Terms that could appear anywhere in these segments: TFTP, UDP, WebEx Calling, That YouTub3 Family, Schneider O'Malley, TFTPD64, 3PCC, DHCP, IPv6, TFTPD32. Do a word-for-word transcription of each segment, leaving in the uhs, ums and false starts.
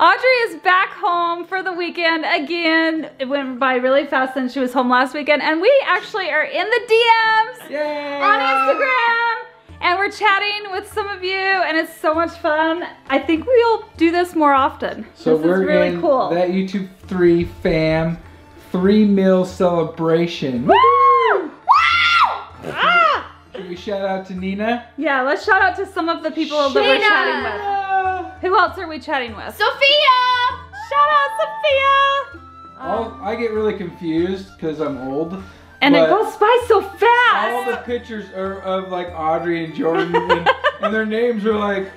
Audrey is back home for the weekend again. It went by really fast since she was home last weekend, and we actually are in the D Ms Yay. On Instagram, and we're chatting with some of you, and it's so much fun. I think we'll do this more often. So this we're is really in cool. That YouTube three fam three meal celebration. Woo! Woo! Ah! Should we shout out to Nina? Yeah, let's shout out to some of the people Shana. that we're chatting with. Who else are we chatting with? Sophia! Shout out, Sophia! Um, I get really confused because I'm old. And it goes by so fast! All the pictures are of like Audrey and Jordan, and, and their names are like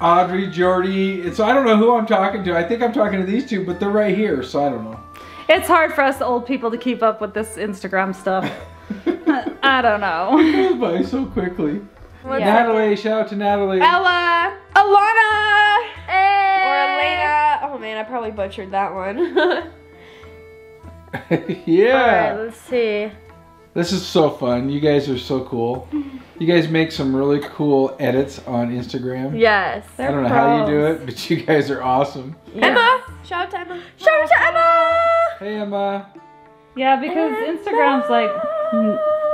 Audrey, Jordy. And so I don't know who I'm talking to. I think I'm talking to these two, but they're right here, so I don't know. It's hard for us old people to keep up with this Instagram stuff. I don't know. It goes by so quickly. Yeah. Natalie, shout out to Natalie. Ella! Alana! Oh man, I probably butchered that one. Yeah. All right, let's see. This is so fun. You guys are so cool. You guys make some really cool edits on Instagram. Yes. I don't know pros. how you do it, but you guys are awesome. Yeah. Emma! Shout out to Emma. Shout out to Emma! Hey, Emma. Yeah, because Emma. Instagram's like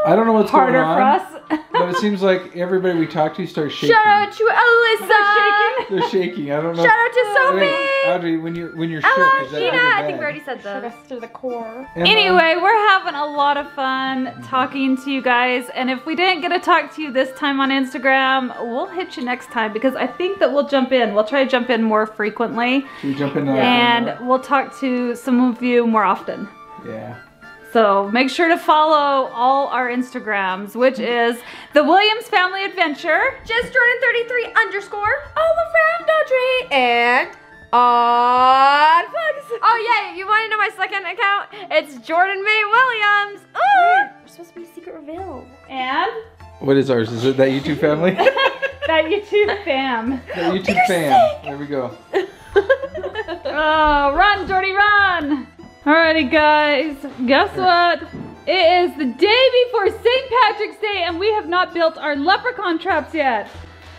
I don't know what's harder going on, for us. But it seems like everybody we talk to starts shaking. Shout out to Alyssa! They're shaking. They're shaking. I don't know. Shout out to Sophie! Wait, Audrey, when you're, when you're Ella, shook, is that Gina, I think we already said that. Shook us to the core. Emma. Anyway, we're having a lot of fun talking to you guys. And if we didn't get to talk to you this time on Instagram, we'll hit you next time. Because I think that we'll jump in. We'll try to jump in more frequently. Should we jump in? And uh, we'll talk to some of you more often. Yeah. So make sure to follow all our Instagrams, which is The Williams Family Adventure, Just Jordan thirty-three underscore, AllAroundAudrey, and Odd Plugs. Oh yeah, you want to know my second account? It's Jordan Mae Williams. Ooh. We're supposed to be a secret reveal. And? What is ours? Is it That YouTube Family? That YouTube Fam. That YouTube You're Fam. Sick. There we go. Oh, run, Jordy, run. Alrighty guys, guess what? It is the day before Saint Patrick's Day and we have not built our leprechaun traps yet.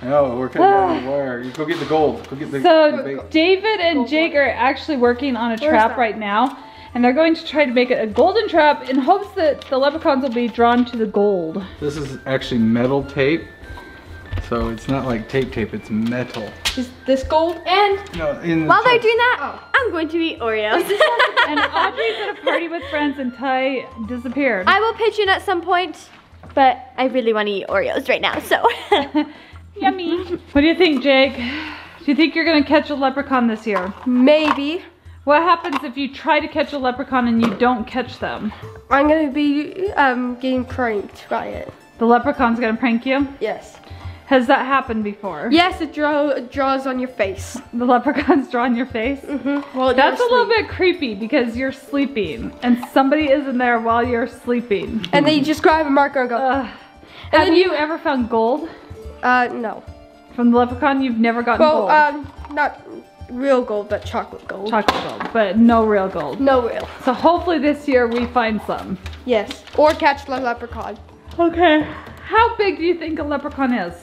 No, we're cutting down the wire. You go get the gold. Go get the So the David and gold Jake gold. are actually working on a Where's trap that? right now, and they're going to try to make it a golden trap in hopes that the leprechauns will be drawn to the gold. This is actually metal tape. So it's not like tape tape, it's metal. Is this gold? And no, in the while they're doing that, oh. I'm going to eat Oreos. And Audrey's at a party with friends and Ty disappeared. I will pitch in at some point, but I really want to eat Oreos right now, so. Yummy. What do you think, Jake? Do you think you're gonna catch a leprechaun this year? Maybe. What happens if you try to catch a leprechaun and you don't catch them? I'm gonna be um, getting pranked by it. The leprechaun's gonna prank you? Yes. Has that happened before? Yes, it draw, draws on your face. The leprechauns draw on your face? Mm-hmm. Well, that's a little bit creepy because you're sleeping and somebody is in there while you're sleeping. And then you just grab a marker and go, ugh. And Have then you, you ever found gold? Uh, no. From the leprechaun, you've never gotten well, gold? Well, um, not real gold, but chocolate gold. Chocolate gold, but no real gold. No real. So hopefully this year we find some. Yes, or catch the leprechaun. Okay. How big do you think a leprechaun is?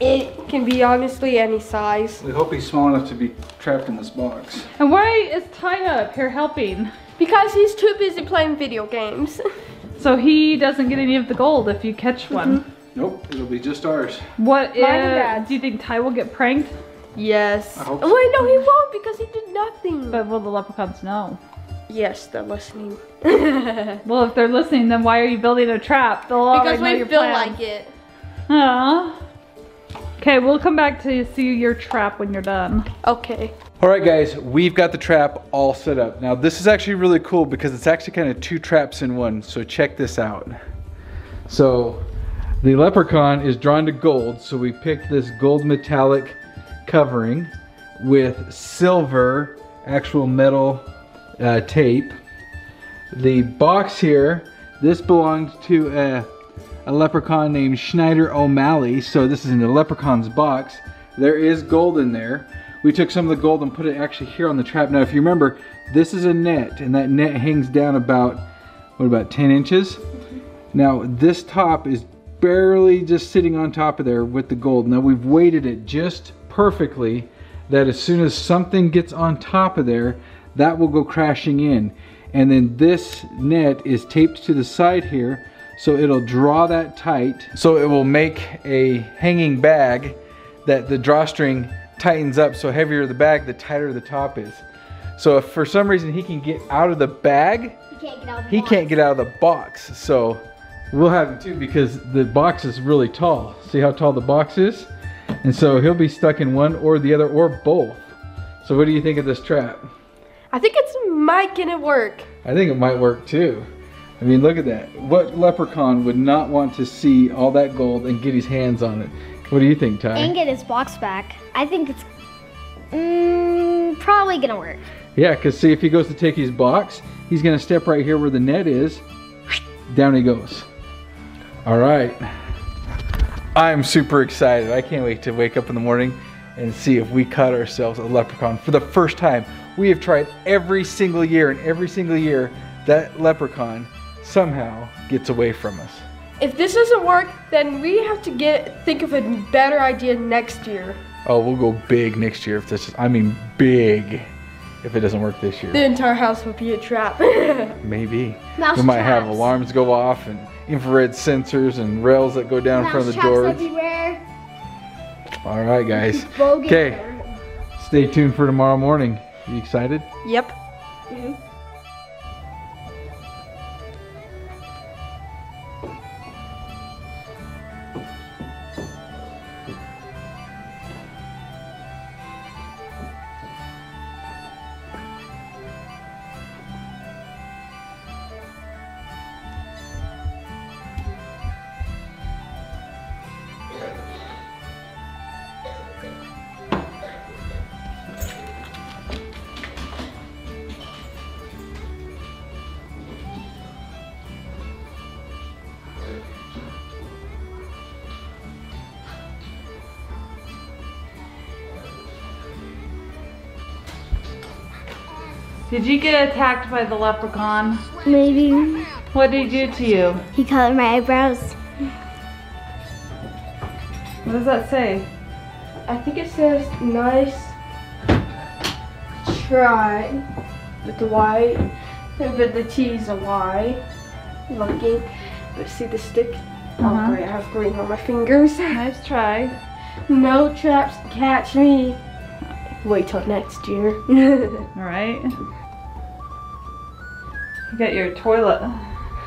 It can be honestly any size. We hope he's small enough to be trapped in this box. And why is Ty up here helping? Because he's too busy playing video games. So he doesn't get any of the gold if you catch one. Mm-hmm. Nope, it'll be just ours. What if, do you think Ty will get pranked? Yes. I hope so. Wait, no, he won't because he did nothing. But will the leprechauns know? Yes, they're listening. Well, if they're listening, then why are you building a trap? They'll already know your plan. Because we feel like it. Aww. Okay, we'll come back to see your trap when you're done. Okay. All right, guys, we've got the trap all set up. Now, this is actually really cool because it's actually kind of two traps in one, so check this out. So, the leprechaun is drawn to gold, so we picked this gold metallic covering with silver, actual metal uh, tape. The box here, this belonged to a... a leprechaun named Schneider O'Malley. So this is in the leprechaun's box. There is gold in there. We took some of the gold and put it actually here on the trap. Now if you remember, this is a net and that net hangs down about, what about ten inches? Mm-hmm. Now this top is barely just sitting on top of there with the gold. Now we've weighted it just perfectly that as soon as something gets on top of there, that will go crashing in. And then this net is taped to the side here, so it'll draw that tight. So it will make a hanging bag that the drawstring tightens up. So heavier the bag, the tighter the top is. So if for some reason he can get out of the bag, he can't get out of the, he box. Can't get out of the box. So we'll have him too, because the box is really tall. See how tall the box is? And so he'll be stuck in one or the other or both. So what do you think of this trap? I think it's might gonna work. I think it might work too. I mean, look at that. What leprechaun would not want to see all that gold and get his hands on it? What do you think, Ty? And get his box back. I think it's mm, probably gonna work. Yeah, because see, if he goes to take his box, he's gonna step right here where the net is. Down he goes. All right. I'm super excited. I can't wait to wake up in the morning and see if we caught ourselves a leprechaun for the first time. We have tried every single year, and every single year that leprechaun somehow gets away from us. If this doesn't work, then we have to get think of a better idea next year. Oh, we'll go big next year if this is, I mean big, if it doesn't work this year. The entire house will be a trap. Maybe. Mouse we might traps. Have alarms go off and infrared sensors and rails that go down Mouse in front of the doors. Everywhere. All right, guys. Okay, stay tuned for tomorrow morning. You excited? Yep. Mm-hmm. Did you get attacked by the leprechaun? Maybe. What did he do to you? He colored my eyebrows. What does that say? I think it says nice try with the Y, but the T is a Y. Looking, but see the stick? Uh-huh. Oh great, I have green on my fingers. Nice try. No traps catch me. Wait till next year. All right. You got your toilet.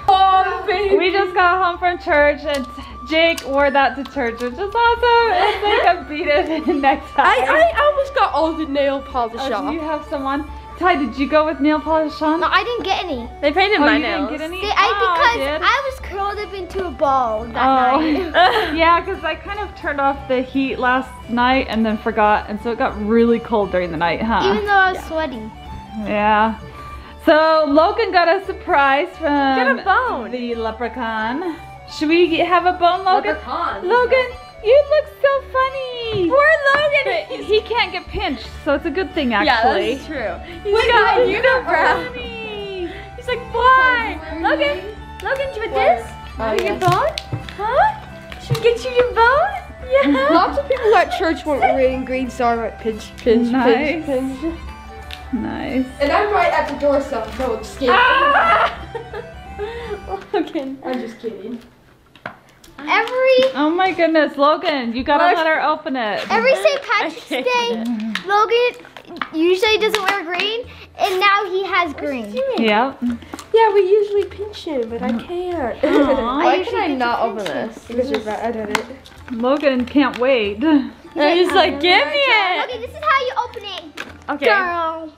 Oh, baby. We just got home from church and Jake wore that to church, which is awesome. It's like a beat it next time. I, I almost got all the nail polish oh, off. Do you have some on? Ty, did you go with nail polish on? No, I didn't get any. They painted oh, my you nails. Didn't get any? They, I, oh, because I, did. I was curled up into a ball that oh. night. Yeah, because I kind of turned off the heat last night and then forgot, and so it got really cold during the night, huh? Even though I was yeah. sweating. Yeah. So Logan got a surprise from Get a bone. The leprechaun. Should we have a bone, Logan? Leprechaun. Logan, you look so funny. Poor Logan. But he can't get pinched, so it's a good thing actually. Yeah, that's true. He's look at my unibrow. He's like, why? Logan, Logan, do you want this? Oh, yeah. Your bone? Huh? Should we get you your bone? Yeah. Lots of people at church weren't wearing green, so I went pinch, pinch, nice. pinch, pinch. Nice. And I'm right at the door, so I'm so scared. Ah! Logan, I'm just kidding. Every oh my goodness, Logan, you gotta let her open it. Every Saint Patrick's Day, Logan usually doesn't wear green, and now he has green. Yeah. Yeah, we usually pinch him, but I can't. Aww, why can I not open this? Because you're bad at it. Logan can't wait. He's like, give me it. Okay, this is how you open it. Okay. Girl.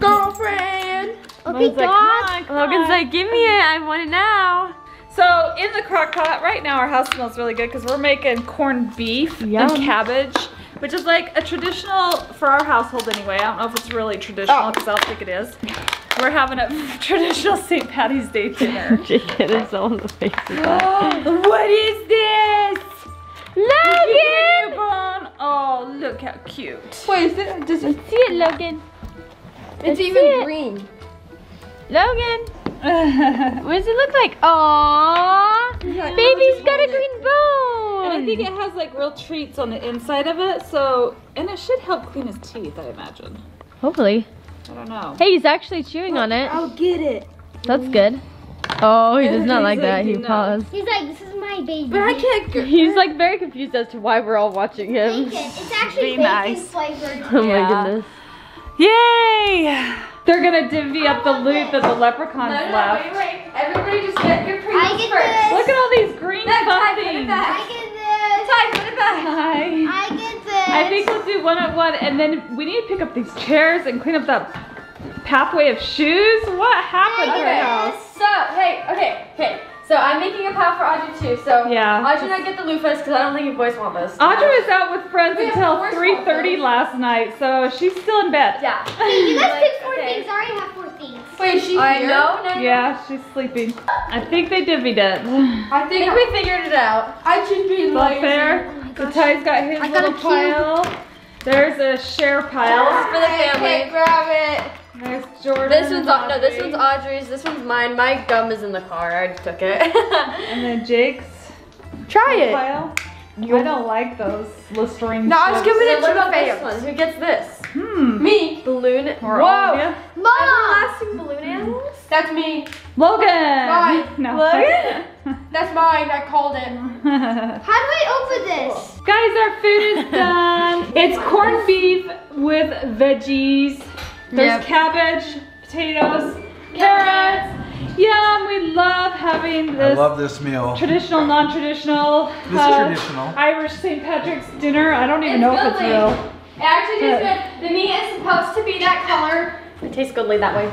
Girlfriend. Okay, dog. Logan's like, give me it. I want it now. So in the crock pot, right now our house smells really good because we're making corned beef Yum. and cabbage, which is like a traditional, for our household anyway, I don't know if it's really traditional because oh. I don't think it is. We're having a traditional Saint Patty's Day dinner. Jake hit his own face. What is this? Logan! Bone? Oh, look how cute. Wait, is it, does it see it, Logan? It's Let's even green. Logan! What does it look like? Aww, baby's got a green bone. And I think it has like real treats on the inside of it, so, and it should help clean his teeth, I imagine. Hopefully. I don't know. Hey, he's actually chewing Look, on it. I'll get it. That's good. Oh, he does not like that. Like, he no. paused. He's like, this is my baby. But I can't get He's like very confused as to why we're all watching him. Bacon. It's actually Be bacon nice. flavored. Oh my yeah. goodness. Yay! They're gonna divvy up the loot that the leprecaons no, no, left. Wait, wait. Everybody just get your creams first. This. Look at all these green no, Ty, put it back. I get this. Ty, put it back. Hi. I get this. I think we'll do one at one, and then we need to pick up these chairs and clean up that pathway of shoes? What happened to us? So, hey, okay, okay. So I'm making a pile for Audrey too. So yeah. Audrey and I get the loofahs because I don't think you boys want this. Audrey was out with friends we until three thirty last night, so she's still in bed. Yeah. Hey, you guys like, picked four okay. things. I already have four things. Wait, she's I here? know. No, yeah, she's sleeping. I think they divvied it. I think, I think we figured it out. I should be like there. Oh the Ty's got his I little got pile. There's a share pile oh, for the family. Okay, grab it. There's Jordan. This one's no, this one's Audrey's. This one's mine. My gum is in the car. I already took it. And then Jake's. Try it. Pile. I don't like those Listerine. No, I was giving it to the this one. Who gets this? Hmm. Me. Balloon. Or Whoa. Mom. Everlasting balloon animals. That's me. Logan. Mine. No. Logan. That's mine. I called it. How do I open this? Guys, our food is done. It's corned beef with veggies. There's yep. cabbage, potatoes, carrots. Yum, we love having this. I love this meal. Traditional, non-traditional. This uh, is traditional. Irish Saint Patrick's dinner. I don't even it's know goodly. if it's real. It actually tastes good. The meat is supposed to be that color. It tastes goodly that way.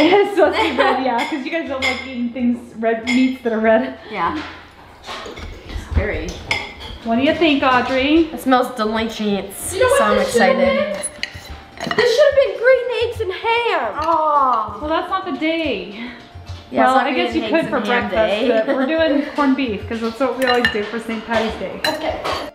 It is supposed to be red, yeah, because you guys don't like eating things, red meats that are red. Yeah. It's very. What do you think, Audrey? It smells delicious. You know what, so I'm excited. This should have been green eggs and ham. Oh. Well, that's not the day. Yeah, well, I guess you could for breakfast, but we're doing corned beef because that's what we always do for Saint Patty's Day. Okay.